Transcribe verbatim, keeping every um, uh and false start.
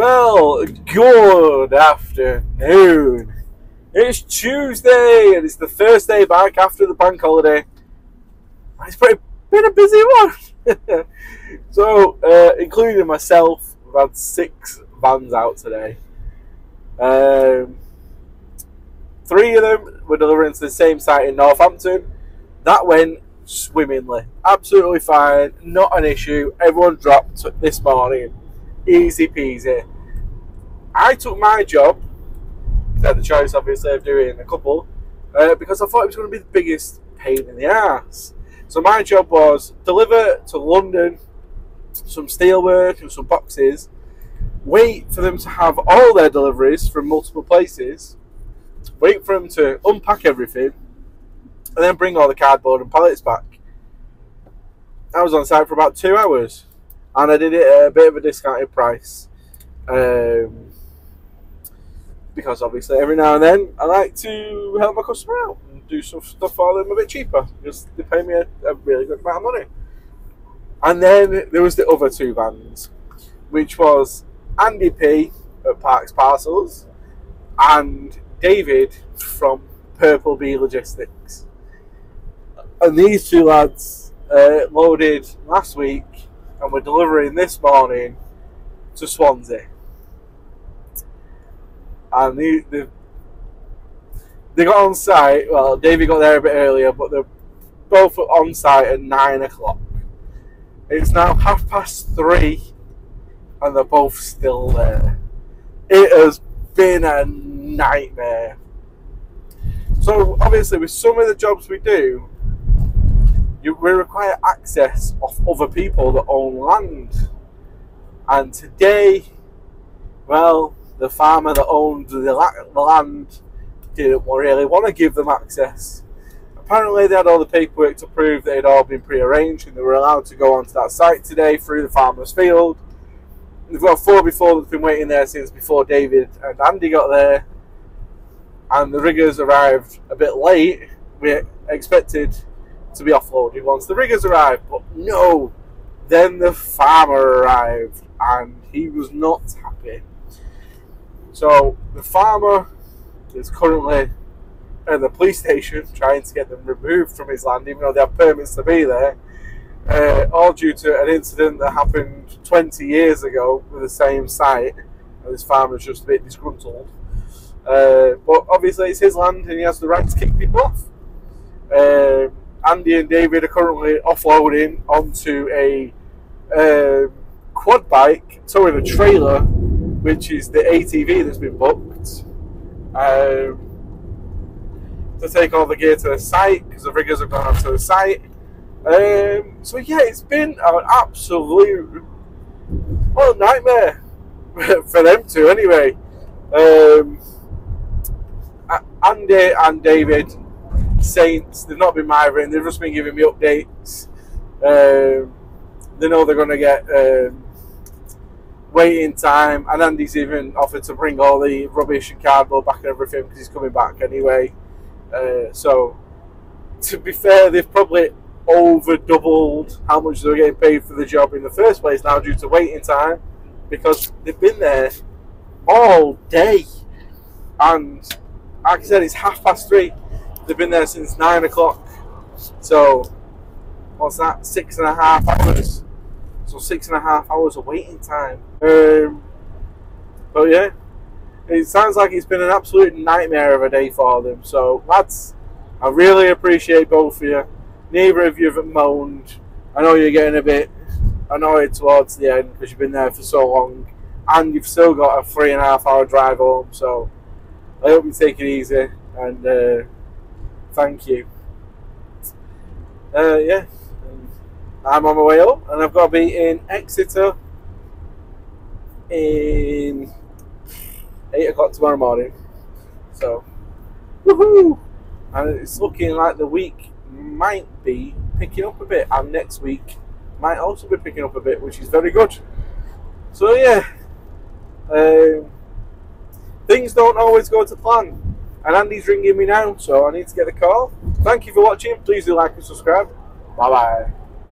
Well, good afternoon. It's Tuesday and it's the first day back after the bank holiday. It's pretty, been a busy one. So, uh, including myself, we've had six vans out today. Um, three of them were delivering to the same site in Northampton. That went swimmingly, absolutely fine, not an issue. Everyone dropped this morning, easy peasy. I took my job, had the choice obviously of doing a couple, uh, because I thought it was going to be the biggest pain in the ass. So my job was deliver to London some steelwork and some boxes, wait for them to have all their deliveries from multiple places, wait for them to unpack everything, and then bring all the cardboard and pallets back. I was on site for about two hours, and I did it at a bit of a discounted price, um, because obviously every now and then I like to help my customer out and do some stuff for them a bit cheaper, because they pay me a, a really good amount of money. And then there was the other two vans, which was Andy P at Parks Parcels and David from Purple Bee Logistics. And these two lads uh, loaded last week and were delivering this morning to Swansea. And they, they, they got on site, well, Davey got there a bit earlier, but they're both on site at nine o'clock. It's now half past three and they're both still there. It has been a nightmare. So obviously with some of the jobs we do, You, we require access off other people that own land, and today, well, the farmer that owned the, la the land didn't really want to give them access. Apparently they had all the paperwork to prove that it had all been pre-arranged and they were allowed to go onto that site today through the farmer's field. They've got four before that's been waiting there since before David and Andy got there, and the riggers arrived a bit late. We expected to be offloaded once the riggers arrived, but no, then the farmer arrived and he was not happy. So the farmer is currently at the police station trying to get them removed from his land, even though they have permits to be there, uh, all due to an incident that happened twenty years ago with the same site, and this farmer's just a bit disgruntled, uh, but obviously it's his land and he has the right to kick people off. um, Andy and David are currently offloading onto a uh, quad bike towing a trailer, which is the A T V that's been booked, um, to take all the gear to the site because the riggers have gone onto the site. Um, so yeah, it's been an absolute well, nightmare for them two anyway. Um, Andy and David Saints, they've not been mithering, they've just been giving me updates. Um, they know they're going to get um, waiting time, and Andy's even offered to bring all the rubbish and cardboard back and everything because he's coming back anyway. Uh, so, to be fair, they've probably over doubled how much they were getting paid for the job in the first place now due to waiting time, because they've been there all day. And like I said, it's half past three. They've been there since nine o'clock, so what's that? Six and a half hours. So six and a half hours of waiting time. Um, but yeah, it sounds like it's been an absolute nightmare of a day for them. So lads, I really appreciate both of you. Neither of you have moaned. I know you're getting a bit annoyed towards the end because you've been there for so long, and you've still got a three and a half hour drive home. So I hope you take it easy and. Uh, Thank you. Uh, yeah, I'm on my way up, and I've got to be in Exeter in eight o'clock tomorrow morning. So, woohoo! And it's looking like the week might be picking up a bit, and next week might also be picking up a bit, which is very good. So yeah, um, things don't always go to plan. And Andy's ringing me now, so I need to get a call. Thank you for watching. Please do like and subscribe. Bye-bye.